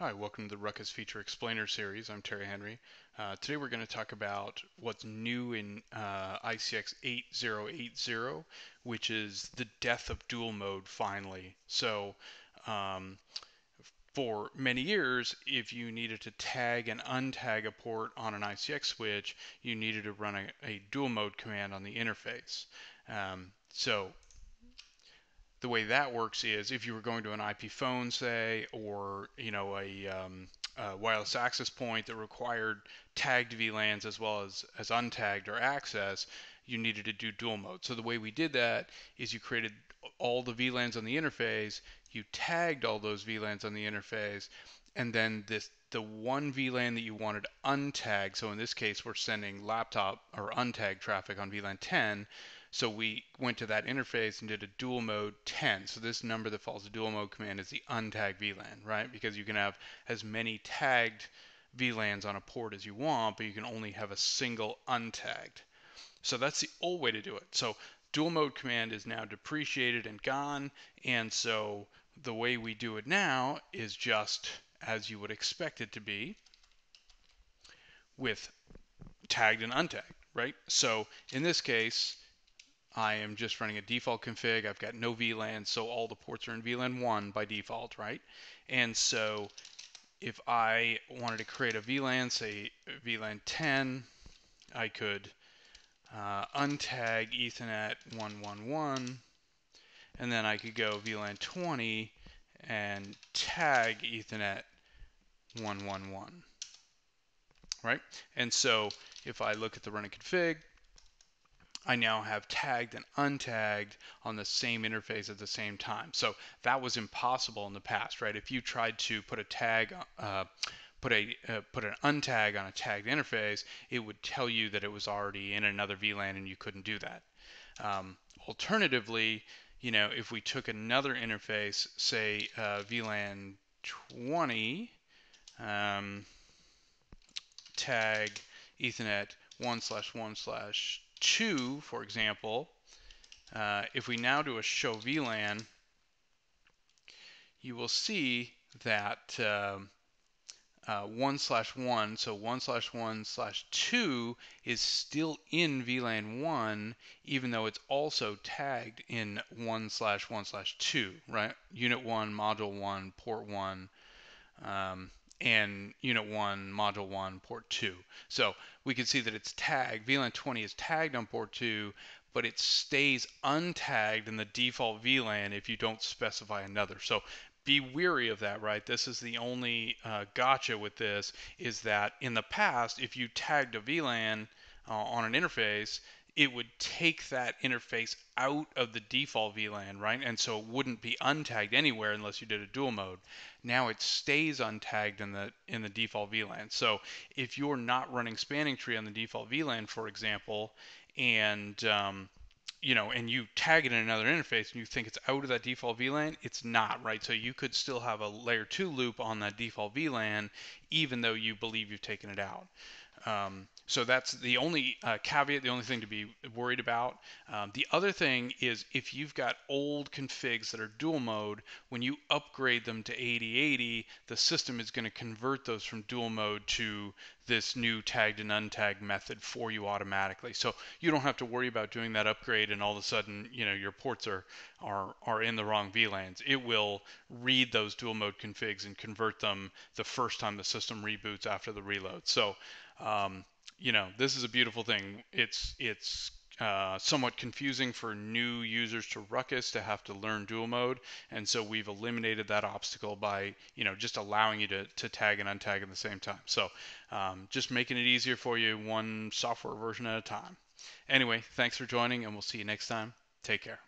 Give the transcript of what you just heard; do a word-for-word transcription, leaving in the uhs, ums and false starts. Hi, welcome to the Ruckus Feature Explainer series. I'm Terry Henry. Uh, today we're going to talk about what's new in uh, I C X eighty eighty, which is the death of dual mode finally. So um, for many years, if you needed to tag and untag a port on an I C X switch, you needed to run a, a dual mode command on the interface. Um, so the way that works is if you were going to an I P phone, say, or you know a, um, a wireless access point that required tagged V LANs as well as, as untagged or access, you needed to do dual mode. So the way we did that is you created all the V LANs on the interface, you tagged all those V LANs on the interface, and then this the one V LAN that you wanted untagged, so in this case we're sending laptop or untagged traffic on VLAN ten, so we went to that interface and did a dual mode ten. So this number that follows the dual mode command is the untagged V LAN, right? Because you can have as many tagged V LANs on a port as you want, but you can only have a single untagged. So that's the old way to do it. So dual mode command is now depreciated and gone. And so the way we do it now is just as you would expect it to be with tagged and untagged, right? So in this case, I am just running a default config. I've got no V LAN, so all the ports are in VLAN one by default, right? And so if I wanted to create a V LAN, say VLAN ten, I could uh, untag Ethernet one one one, and then I could go VLAN twenty and tag Ethernet one one one, right? And so if I look at the running config, I now have tagged and untagged on the same interface at the same time. So that was impossible in the past, right? If you tried to put a tag, uh, put a uh, put an untag on a tagged interface, it would tell you that it was already in another V LAN and you couldn't do that. Um, alternatively, you know, if we took another interface, say uh, VLAN twenty, um, tag Ethernet one slash one slash two, for example, uh, if we now do a show V LAN, you will see that um, uh, one slash one, so one slash one slash two is still in VLAN one, even though it's also tagged in one slash one slash two, right? Unit one, module one, port one, um, and unit one, module one, port two. So we can see that it's tagged. VLAN twenty is tagged on port two, but it stays untagged in the default V LAN if you don't specify another. So be wary of that, right? This is the only uh, gotcha with this, is that in the past, if you tagged a V LAN uh, on an interface, it would take that interface out of the default V LAN, right? And so it wouldn't be untagged anywhere unless you did a dual mode. Now it stays untagged in the in the default V LAN. So if you're not running spanning tree on the default V LAN, for example, and um, you know, and you tag it in another interface and you think it's out of that default V LAN, it's not, right? So you could still have a layer two loop on that default V LAN, even though you believe you've taken it out. Um, so that's the only uh, caveat, the only thing to be worried about. Um, the other thing is if you've got old configs that are dual mode, when you upgrade them to eighty eighty, the system is going to convert those from dual mode to this new tagged and untagged method for you automatically. So you don't have to worry about doing that upgrade and all of a sudden, you know, your ports are, are, are in the wrong V LANs. It will read those dual mode configs and convert them the first time the system reboots after the reload. So Um, you know, this is a beautiful thing. It's it's uh, somewhat confusing for new users to Ruckus to have to learn dual mode, and so we've eliminated that obstacle by you know just allowing you to to tag and untag at the same time. So um, just making it easier for you, one software version at a time. Anyway, thanks for joining, and we'll see you next time. Take care.